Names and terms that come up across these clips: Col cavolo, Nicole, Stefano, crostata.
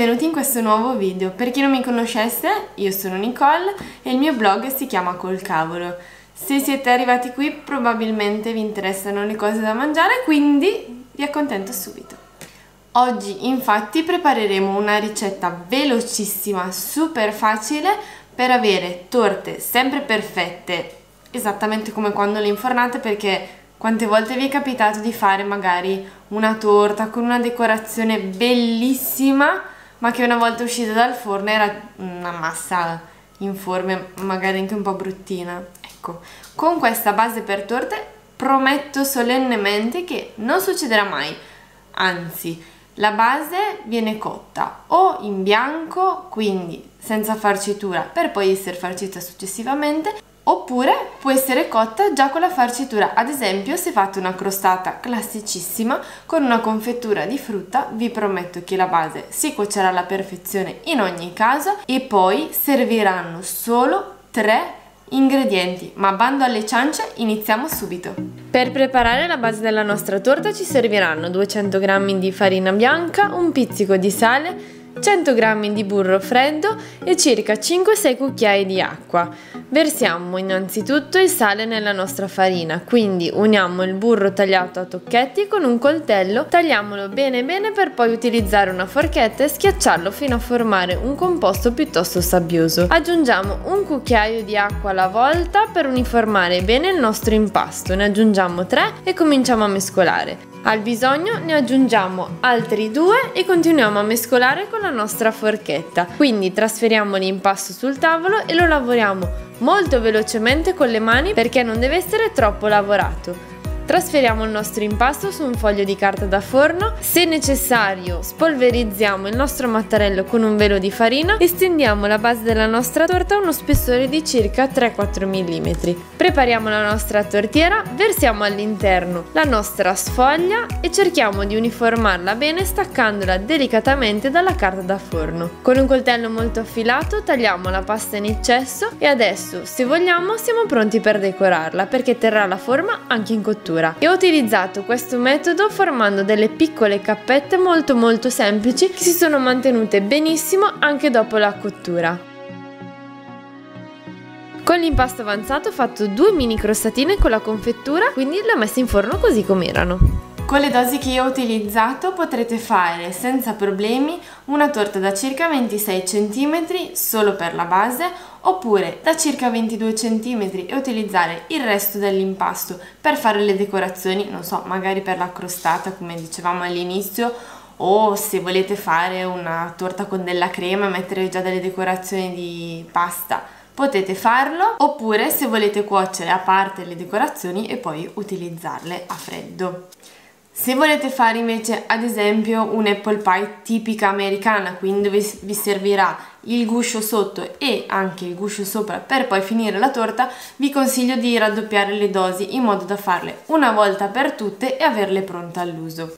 benvenuti in questo nuovo video. Per chi non mi conoscesse, io sono Nicole e il mio blog si chiama Col cavolo. Se siete arrivati qui probabilmente vi interessano le cose da mangiare, quindi vi accontento subito. Oggi infatti prepareremo una ricetta velocissima, super facile, per avere torte sempre perfette, esattamente come quando le infornate, perché quante volte vi è capitato di fare magari una torta con una decorazione bellissima, ma che una volta uscita dal forno era una massa informe, magari anche un po' bruttina? Ecco, con questa base per torte prometto solennemente che non succederà mai, anzi, la base viene cotta o in bianco, quindi senza farcitura, per poi essere farcita successivamente, oppure può essere cotta già con la farcitura. Ad esempio, se fate una crostata classicissima con una confettura di frutta, vi prometto che la base si cuocerà alla perfezione in ogni caso, e poi serviranno solo 3 ingredienti. Ma bando alle ciance, iniziamo subito. Per preparare la base della nostra torta ci serviranno 200 g di farina bianca, un pizzico di sale, 100 g di burro freddo e circa 5-6 cucchiai di acqua. Versiamo innanzitutto il sale nella nostra farina, quindi uniamo il burro tagliato a tocchetti con un coltello, tagliamolo bene bene per poi utilizzare una forchetta e schiacciarlo fino a formare un composto piuttosto sabbioso. Aggiungiamo un cucchiaio di acqua alla volta per uniformare bene il nostro impasto, ne aggiungiamo 3 e cominciamo a mescolare. Al bisogno ne aggiungiamo altri 2 e continuiamo a mescolare con la nostra forchetta. Quindi trasferiamo l'impasto sul tavolo e lo lavoriamo molto velocemente con le mani perché non deve essere troppo lavorato. Trasferiamo il nostro impasto su un foglio di carta da forno, se necessario spolverizziamo il nostro mattarello con un velo di farina e stendiamo la base della nostra torta a uno spessore di circa 3-4 mm. Prepariamo la nostra tortiera, versiamo all'interno la nostra sfoglia e cerchiamo di uniformarla bene staccandola delicatamente dalla carta da forno. Con un coltello molto affilato tagliamo la pasta in eccesso e adesso, se vogliamo, siamo pronti per decorarla perché terrà la forma anche in cottura. E ho utilizzato questo metodo formando delle piccole cappette molto semplici che si sono mantenute benissimo anche dopo la cottura. Con l'impasto avanzato ho fatto 2 mini crostatine con la confettura, quindi le ho messe in forno così com'erano. Con le dosi che io ho utilizzato potrete fare senza problemi una torta da circa 26 cm solo per la base, oppure da circa 22 cm e utilizzare il resto dell'impasto per fare le decorazioni, non so, magari per la crostata come dicevamo all'inizio, o se volete fare una torta con della crema e mettere già delle decorazioni di pasta. Potete farlo, oppure se volete cuocere a parte le decorazioni e poi utilizzarle a freddo. Se volete fare invece ad esempio un apple pie tipica americana, quindi vi servirà il guscio sotto e anche il guscio sopra per poi finire la torta, vi consiglio di raddoppiare le dosi in modo da farle una volta per tutte e averle pronte all'uso.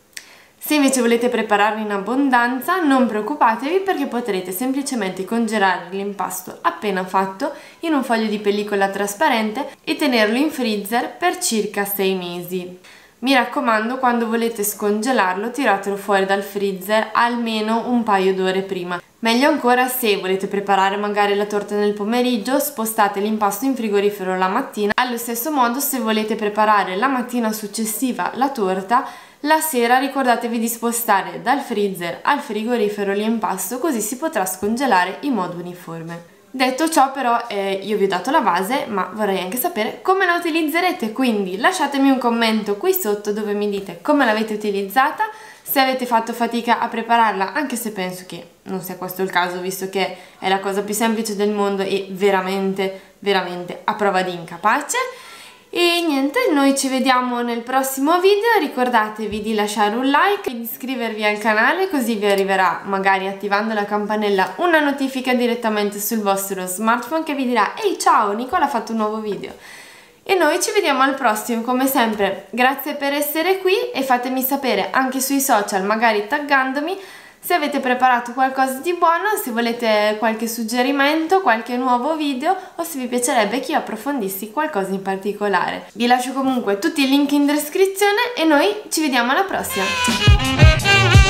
Se invece volete prepararli in abbondanza, non preoccupatevi perché potrete semplicemente congelare l'impasto appena fatto in un foglio di pellicola trasparente e tenerlo in freezer per circa 6 mesi. Mi raccomando, quando volete scongelarlo, tiratelo fuori dal freezer almeno un paio d'ore prima. Meglio ancora se volete preparare magari la torta nel pomeriggio, spostate l'impasto in frigorifero la mattina. Allo stesso modo, se volete preparare la mattina successiva la torta, la sera ricordatevi di spostare dal freezer al frigorifero l'impasto, così si potrà scongelare in modo uniforme. Detto ciò però, io vi ho dato la base, ma vorrei anche sapere come la utilizzerete, quindi lasciatemi un commento qui sotto dove mi dite come l'avete utilizzata, se avete fatto fatica a prepararla, anche se penso che non sia questo il caso, visto che è la cosa più semplice del mondo e veramente a prova di incapace. E niente, noi ci vediamo nel prossimo video, ricordatevi di lasciare un like e di iscrivervi al canale, così vi arriverà, magari attivando la campanella, una notifica direttamente sul vostro smartphone che vi dirà: ehi, ciao, Nicola ha fatto un nuovo video. E noi ci vediamo al prossimo, come sempre grazie per essere qui e fatemi sapere anche sui social, magari taggandomi, se avete preparato qualcosa di buono, se volete qualche suggerimento, qualche nuovo video o se vi piacerebbe che io approfondissi qualcosa in particolare. Vi lascio comunque tutti i link in descrizione e noi ci vediamo alla prossima!